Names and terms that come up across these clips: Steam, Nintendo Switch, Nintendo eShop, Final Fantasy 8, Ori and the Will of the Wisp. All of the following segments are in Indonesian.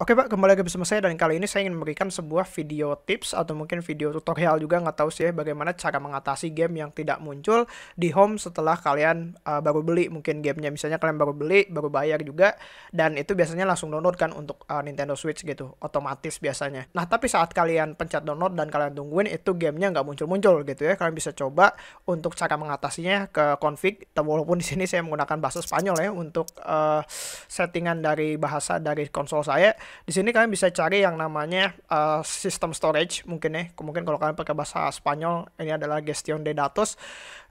Oke Pak, kembali lagi bersama saya, dan kali ini saya ingin memberikan sebuah video tips atau mungkin video tutorial juga, nggak tahu sih ya, bagaimana cara mengatasi game yang tidak muncul di home setelah kalian baru beli mungkin gamenya. Misalnya kalian baru beli, baru bayar juga, dan itu biasanya langsung download kan untuk Nintendo Switch gitu, otomatis biasanya. Nah tapi saat kalian pencet download dan kalian tungguin, itu gamenya nggak muncul-muncul gitu ya. Kalian bisa coba untuk cara mengatasinya ke config, walaupun di sini saya menggunakan bahasa Spanyol ya untuk settingan dari bahasa dari konsol saya. Di sini kalian bisa cari yang namanya sistem storage mungkin ya. Mungkin kalau kalian pakai bahasa Spanyol ini adalah gestión de datos.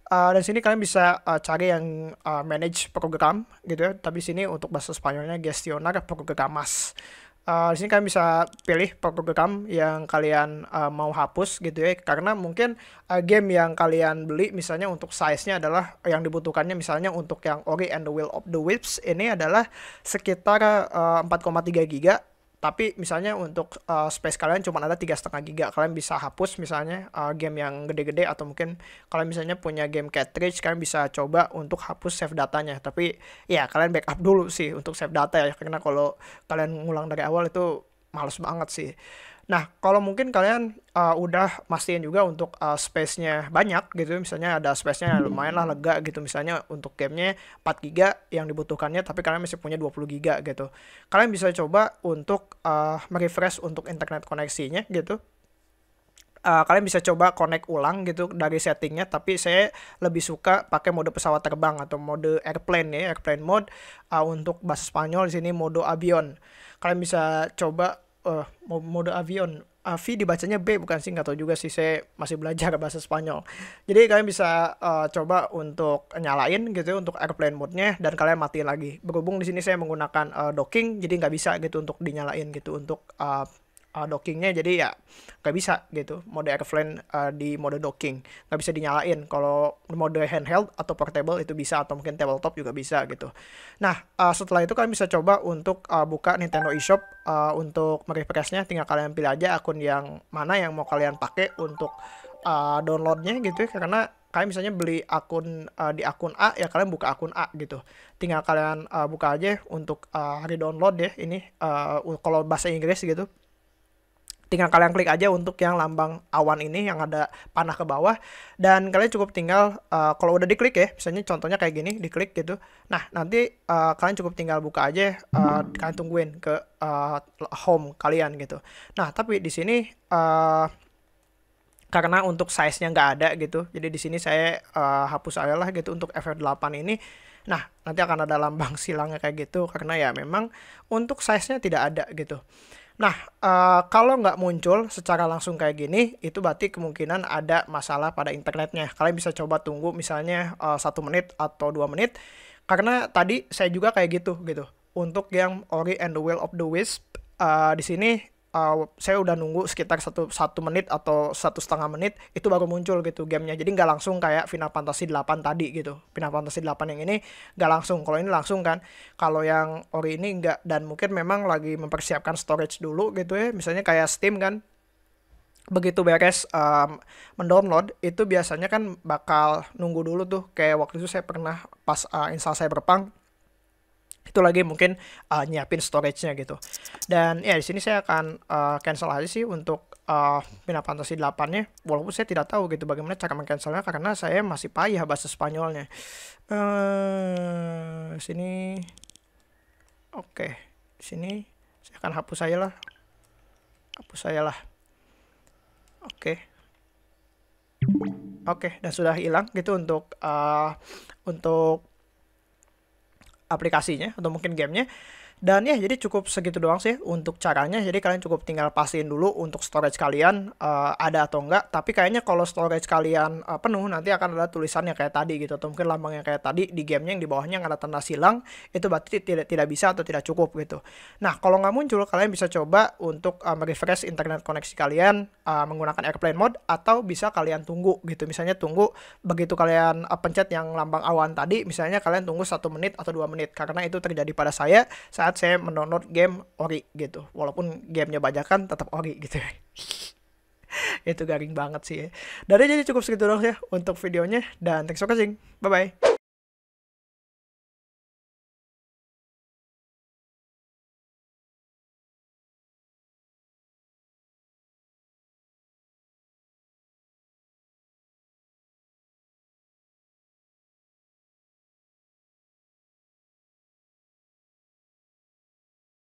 Dan sini kalian bisa cari yang manage program gitu ya. Tapi sini untuk bahasa Spanyolnya gestionar programas. Di sini kalian bisa pilih program yang kalian mau hapus gitu ya, karena mungkin game yang kalian beli misalnya untuk size-nya adalah yang dibutuhkannya, misalnya untuk yang Ori and the Will of the Wisp ini adalah sekitar 4,3 GB, tapi misalnya untuk space kalian cuma ada 3,5 GB, kalian bisa hapus misalnya game yang gede-gede, atau mungkin kalian misalnya punya game cartridge, kalian bisa coba untuk hapus save datanya. Tapi ya kalian backup dulu sih untuk save data ya, karena kalau kalian ngulang dari awal itu males banget sih. Nah kalau mungkin kalian udah mastiin juga untuk space-nya banyak gitu, misalnya ada space-nya lumayan lah, lega gitu, misalnya untuk gamenya 4 GB yang dibutuhkannya, tapi kalian masih punya 20 GB gitu, kalian bisa coba untuk merefresh untuk internet koneksinya gitu. Kalian bisa coba connect ulang gitu dari settingnya, tapi saya lebih suka pakai mode pesawat terbang atau mode airplane ya, airplane mode. Untuk bahasa Spanyol di sini mode avion. Kalian bisa coba mode avion. V dibacanya B bukan sih, nggak tahu juga sih, saya masih belajar bahasa Spanyol. Jadi kalian bisa coba untuk nyalain gitu untuk airplane mode-nya, dan kalian matiin lagi. Berhubung di sini saya menggunakan docking, jadi nggak bisa gitu untuk dinyalain gitu untuk dockingnya, jadi ya nggak bisa gitu mode airplane di mode docking nggak bisa dinyalain. Kalau mode handheld atau portable itu bisa, atau mungkin tabletop juga bisa gitu. Nah setelah itu kalian bisa coba untuk buka Nintendo eShop untuk merefreshnya. Tinggal kalian pilih aja akun yang mana yang mau kalian pakai untuk downloadnya gitu, karena kalian misalnya beli akun di akun A ya, kalian buka akun A gitu. Tinggal kalian buka aja untuk redownload ya, ini kalau bahasa Inggris gitu. Tinggal kalian klik aja untuk yang lambang awan ini yang ada panah ke bawah, dan kalian cukup tinggal kalau udah diklik ya, misalnya contohnya kayak gini diklik gitu. Nah nanti kalian cukup tinggal buka aja, kalian tungguin ke home kalian gitu. Nah tapi di sini karena untuk size-nya nggak ada gitu, jadi di sini saya hapus aja lah gitu untuk F8 ini. Nah nanti akan ada lambang silangnya kayak gitu, karena ya memang untuk size-nya tidak ada gitu. Nah, kalau nggak muncul secara langsung kayak gini, itu berarti kemungkinan ada masalah pada internetnya. Kalian bisa coba tunggu misalnya 1 menit atau 2 menit, karena tadi saya juga kayak gitu. Untuk yang Ori and the Will of the Wisp, di sini saya udah nunggu sekitar 1 menit atau 1,5 menit, itu baru muncul gitu gamenya. Jadi nggak langsung kayak Final Fantasy 8 tadi gitu. Final Fantasy 8 yang ini nggak langsung. Kalau ini langsung kan. Kalau yang Ori ini nggak, dan mungkin memang lagi mempersiapkan storage dulu gitu ya. Misalnya kayak Steam kan. Begitu beres mendownload itu biasanya kan bakal nunggu dulu tuh. Kayak waktu itu saya pernah pas install Cyberpunk, itu lagi mungkin nyiapin storage-nya gitu. Dan ya di sini saya akan cancel aja sih untuk Final Fantasy 8-nya, walaupun saya tidak tahu gitu bagaimana cara men-cancelnya, karena saya masih payah bahasa Spanyolnya. Sini. Oke, sini saya akan hapus aja lah. Oke, dan sudah hilang gitu untuk aplikasinya atau mungkin gamenya. Dan ya jadi cukup segitu doang sih untuk caranya. Jadi kalian cukup tinggal pastiin dulu untuk storage kalian ada atau enggak. Tapi kayaknya kalau storage kalian penuh, nanti akan ada tulisannya kayak tadi gitu, atau mungkin lambangnya kayak tadi di gamenya yang di bawahnya ada tanda silang, itu berarti tidak bisa atau tidak cukup gitu. Nah kalau nggak muncul, kalian bisa coba untuk merefresh internet koneksi kalian menggunakan airplane mode, atau bisa kalian tunggu gitu. Misalnya tunggu begitu kalian pencet yang lambang awan tadi, misalnya kalian tunggu 1 menit atau 2 menit, karena itu terjadi pada saya saat saya mendownload game Ori gitu, walaupun gamenya bajakan tetap Ori gitu. Itu garing banget sih ya. Dari jadi cukup segitu doang ya untuk videonya, dan thanks for watching, bye bye.